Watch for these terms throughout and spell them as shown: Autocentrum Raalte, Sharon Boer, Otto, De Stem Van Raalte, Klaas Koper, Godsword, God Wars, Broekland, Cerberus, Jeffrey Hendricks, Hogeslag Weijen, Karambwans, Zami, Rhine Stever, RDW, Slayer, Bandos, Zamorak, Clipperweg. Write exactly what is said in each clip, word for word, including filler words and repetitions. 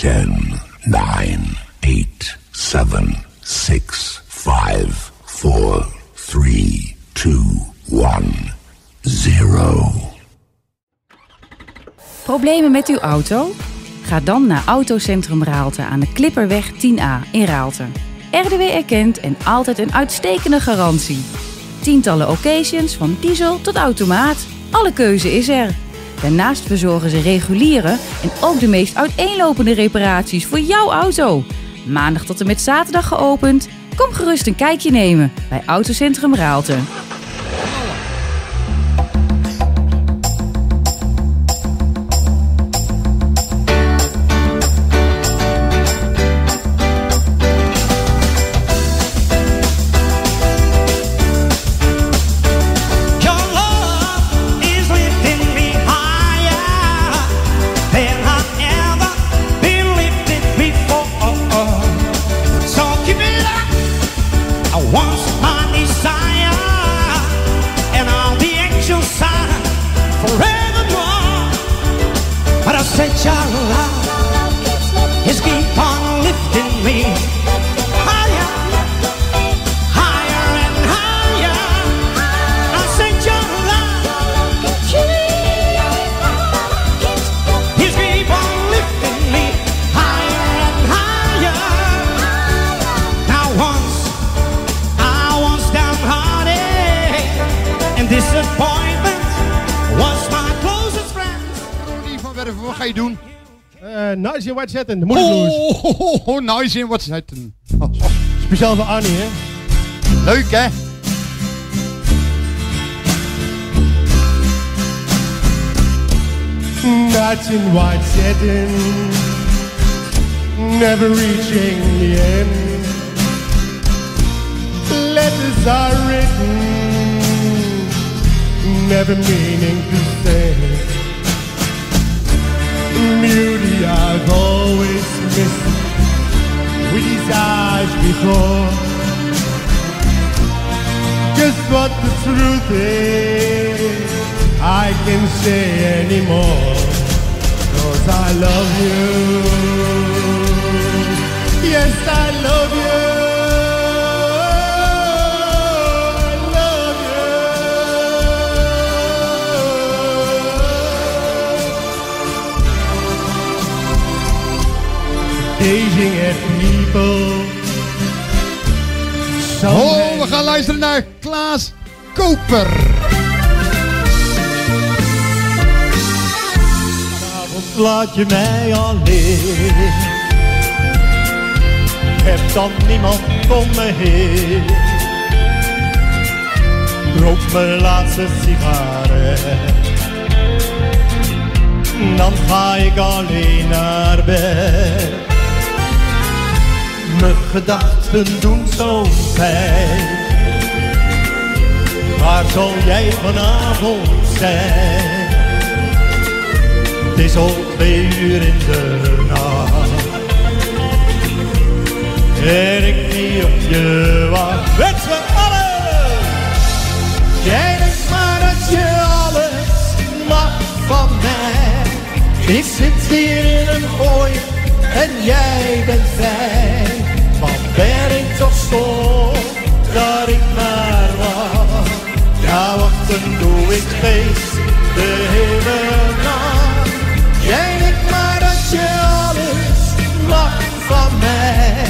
ten, nine, eight, seven, six, five, four, three, two, one, zero. Problemen met uw auto? Ga dan naar Autocentrum Raalte aan de Clipperweg tien A in Raalte. R D W erkend en altijd een uitstekende garantie. Tientallen occasions van diesel tot automaat. Alle keuze is er. Daarnaast verzorgen ze reguliere en ook de meest uiteenlopende reparaties voor jouw auto. Maandag tot en met zaterdag geopend. Kom gerust een kijkje nemen bij Autocentrum Raalte. Wat ga je doen? Uh, nice in What's Hatton, de Moody Blues. Oh, oh, oh, oh, nice in What's Hatton. Oh, oh. Speciaal voor Annie, hè? Leuk, hè? Nights in What's Hatton, never reaching the end. Letters are written, never meaning to say. Beauty I've always missed, with his eyes before. Just what the truth is, I can say anymore. 'Cause I love you, yes I love you, I love you. Gazing at people. Oh, we gaan luisteren naar Klaas Koper. Vanavond laat je mij alleen. Ik heb dan niemand om me heen. Ik rook mijn laatste sigaren. Dan ga ik alleen naar bed. Mijn gedachten doen zo pijn. Waar zal jij vanavond zijn? Het is al twee uur in de nacht en ik niet op je wacht. Met z'n allen! Jij denkt maar dat je alles mag van mij. Ik zit hier in een gooi en jij bent vrij. Wat ben ik toch stom dat ik maar wacht. Ja, wachten doe ik feest de hele nacht. Jij denkt maar dat je alles mag van mij.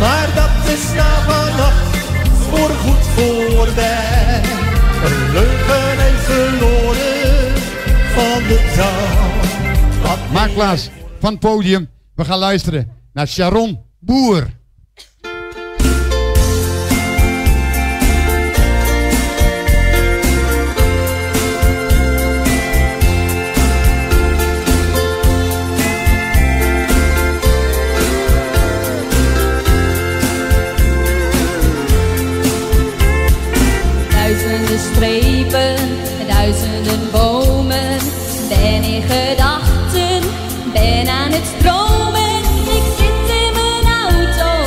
Maar dat is na vannacht voorgoed voorbij. Leugen en verloren van de taal. Maar Klaas, van het podium, we gaan luisteren naar Sharon Boer. Duizenden strepen, duizenden bomen, ben in gedachten, ben aan het stromen. Ik zit in mijn auto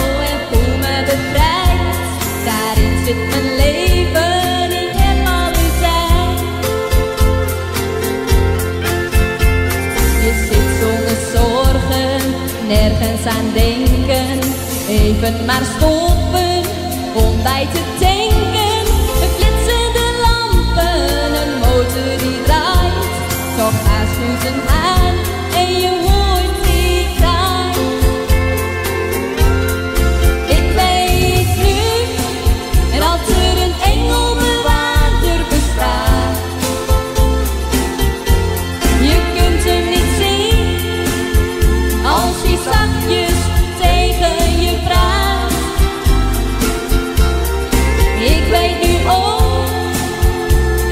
nergens aan denken. Even maar stoppen om bij te tanken. Een flitsende lampen, een motor die draait. Toch haast moeten gaan en je hoort niet kraaien. Ik weet nu dat er een engelbewaarder bestaat. Je kunt hem niet zien als hij zachtjes tegen je praat. Ik weet nu ook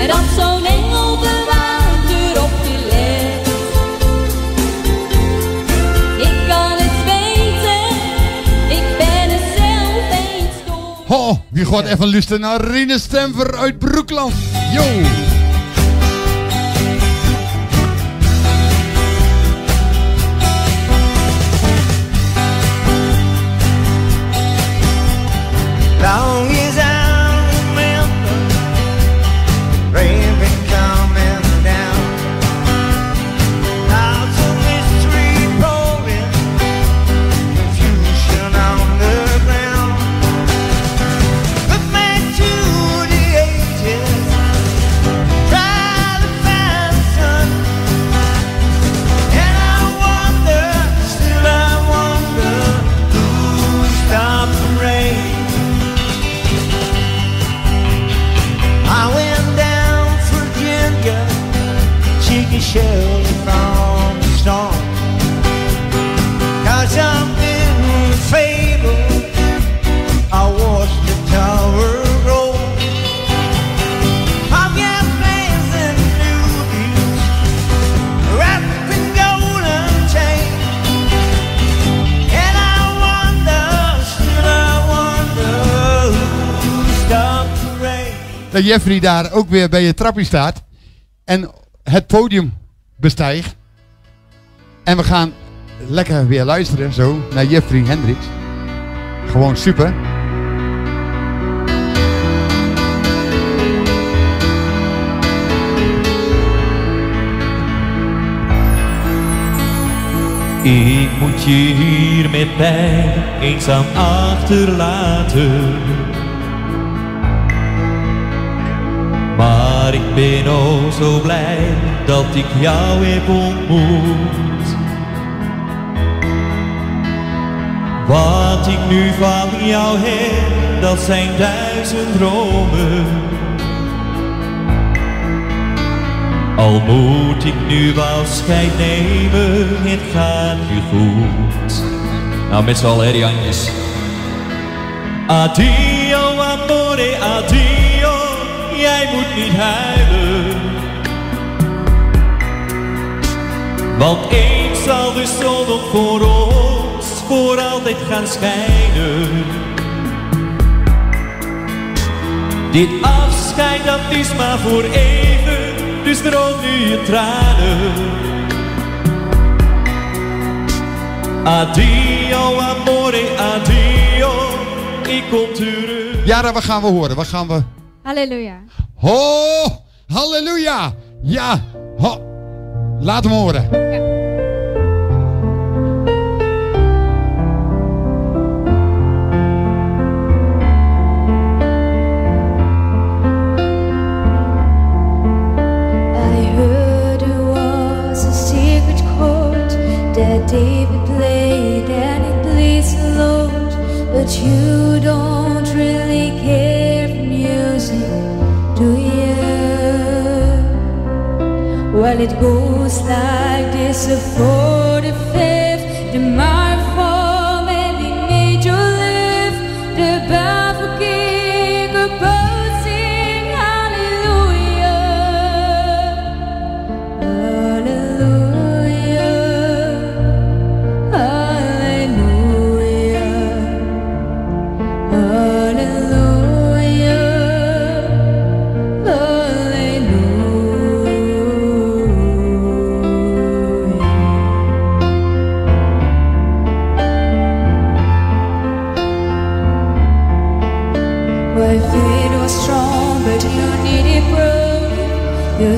dat zo'n engelbewaarder op je let. Ik kan het weten, ik ben er zelf eens door. Ho, wie gaat even luisteren naar Rhine Stever uit Broekland? Yo! Long as I remember, rain been coming down, clouds of mystery pouring, confusion on the ground. But man to the ages, try to find sun, and I wonder, still I wonder, who stopped the rain? I went down Virginia, cheeky shelter from the storm, 'cause I've been fabled, I watched the tower roll. I've got plans and new views, wrapped in golden chains, and I wonder, still I wonder, who stopped the rain? Dat Jeffrey daar ook weer bij je trappie staat en het podium bestijgt. En we gaan lekker weer luisteren zo naar Jeffrey Hendricks. Gewoon super. Ik moet je hier met pijn eenzaam achterlaten. Maar ik ben oh zo blij dat ik jou heb ontmoet. Wat ik nu van jou heb, dat zijn duizend dromen. Al moet ik nu afscheid nemen, het gaat je goed. Nou, met z'n allen hè, die handjes. Adio amore, adio. Jij moet niet huilen, want eens zal de zon ook voor ons voor altijd gaan schijnen. Dit afscheid dat is maar voor even, dus droog nu je tranen. Adio amore, adio, ik kom terug. Ja, wat gaan we horen? Wat gaan we... Halleluja. Ho, halleluja. Ja, ho. Laat hem horen. Ja. I heard there was a secret chord that David played and it pleased the Lord, but you don't really care. Do you? Well, it goes like this: a fourth, a fifth, the minor form, and the major lift, the baffled king, a both sing hallelujah, hallelujah, hallelujah, hallelujah. You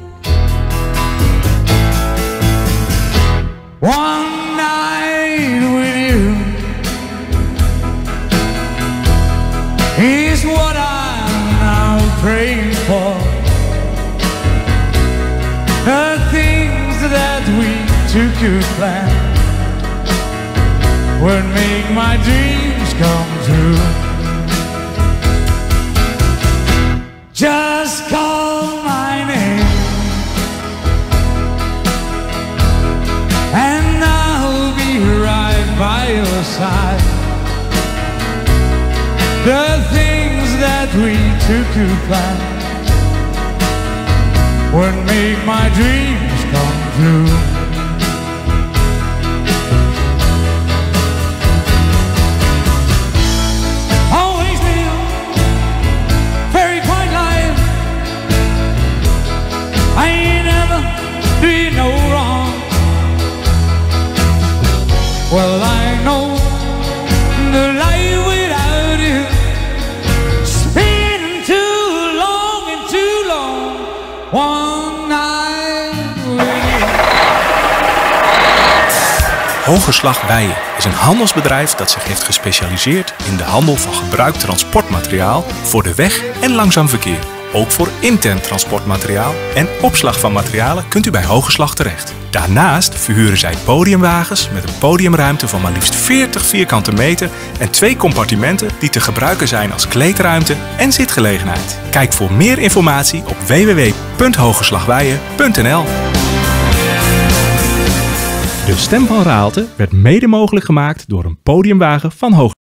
One night with you is what I'm now praying for. The things that we two could plan would make my dreams come true. Just call my name and I'll be right by your side. The things that we two could plan would make my dreams come true. Always live very quiet life. I ain't never do you no wrong. Well, I know the life without you has been too long and too long. One night with you. Hogeslag Weijen is een handelsbedrijf dat zich heeft gespecialiseerd in de handel van gebruikt transportmateriaal voor de weg- en langzaam verkeer. Ook voor intern transportmateriaal en opslag van materialen kunt u bij Hogeslag terecht. Daarnaast verhuren zij podiumwagens met een podiumruimte van maar liefst veertig vierkante meter en twee compartimenten die te gebruiken zijn als kleedruimte en zitgelegenheid. Kijk voor meer informatie op w w w punt hogeslagweijen punt n l. De Stem Van Raalte werd mede mogelijk gemaakt door een podiumwagen van Hogeslag.